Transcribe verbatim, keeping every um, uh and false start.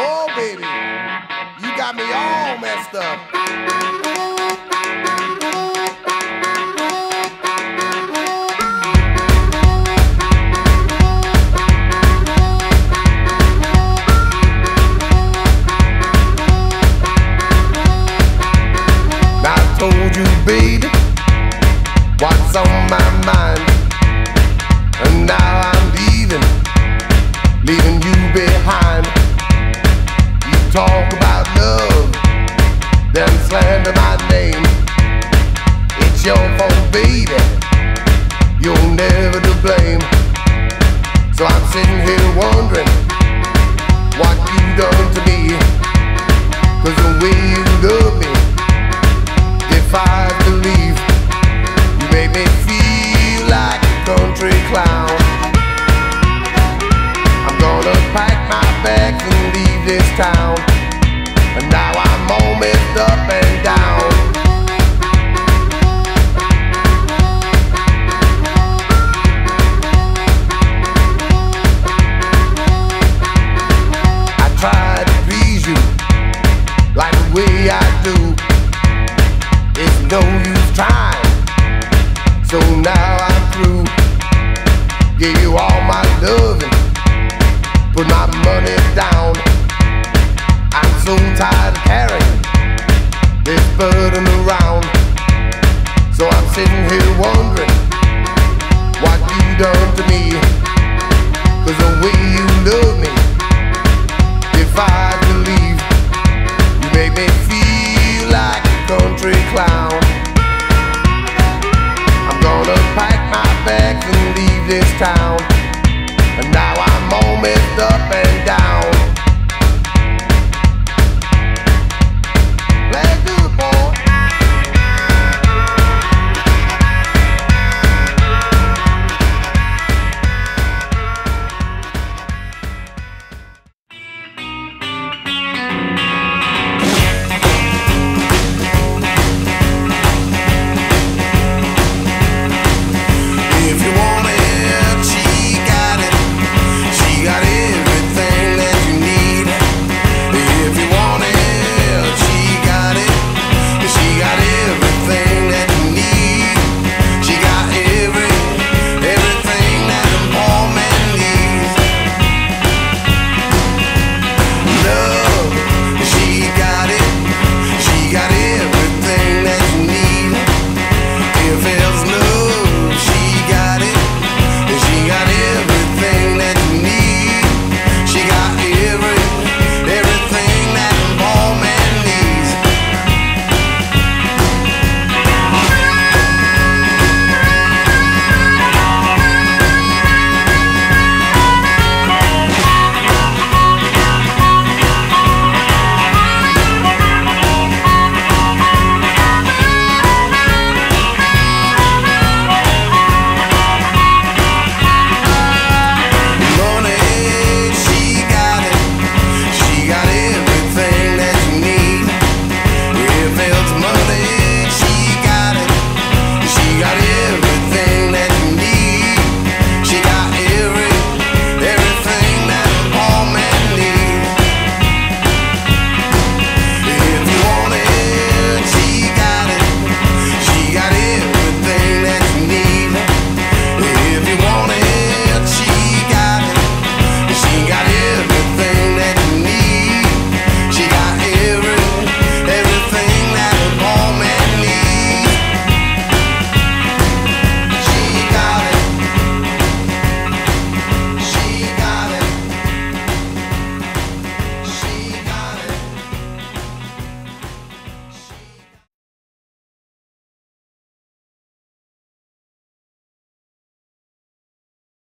Oh, baby, you got me all messed up. You, baby, what's on my mind? And now I'm leaving, leaving you behind. You talk about love, then slander my name. It's your fault, baby, you're never to blame. So I'm sitting here wondering what you done to me, 'cause the way you love me, if I believe, you make me feel like a country clown. I'm gonna pack my bags and leave this town. And now I'm all messed up and down. I try to please you like the way I do. It's no use trying, so now I'm through. Gave you all my loving, put my money down. I'm so tired of carrying this burden around. So I'm sitting here wondering what you done to me, 'cause the way you love me, if I believe, you make me feel like country clown. I'm gonna pack my bags and leave this town. And now I'm all messed up and